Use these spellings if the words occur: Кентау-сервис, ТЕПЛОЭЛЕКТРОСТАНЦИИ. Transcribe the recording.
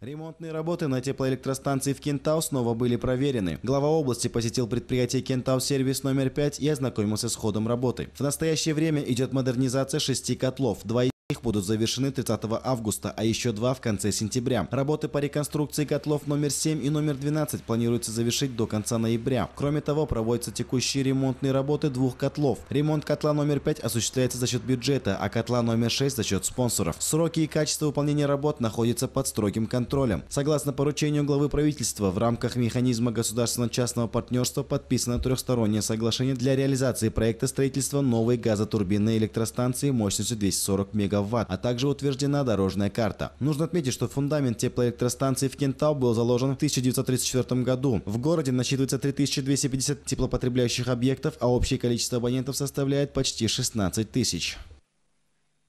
Ремонтные работы на теплоэлектростанции в Кентау снова были проверены. Глава области посетил предприятие «Кентау-сервис» номер 5 и ознакомился с ходом работы. В настоящее время идет модернизация 6 котлов. 2 из них будут завершены 30 августа, а еще 2 в конце сентября. Работы по реконструкции котлов номер 7 и номер 12 планируется завершить до конца ноября. Кроме того, проводятся текущие ремонтные работы 2 котлов. Ремонт котла номер 5 осуществляется за счет бюджета, а котла номер 6 за счет спонсоров. Сроки и качество выполнения работ находятся под строгим контролем. Согласно поручению главы правительства, в рамках механизма государственно-частного партнерства подписано трехстороннее соглашение для реализации проекта строительства новой газотурбинной электростанции мощностью 240 мегаватт, а также утверждена дорожная карта. Нужно отметить, что фундамент теплоэлектростанции в Кентау был заложен в 1934 году. В городе насчитывается 3250 теплопотребляющих объектов, а общее количество абонентов составляет почти 16 тысяч.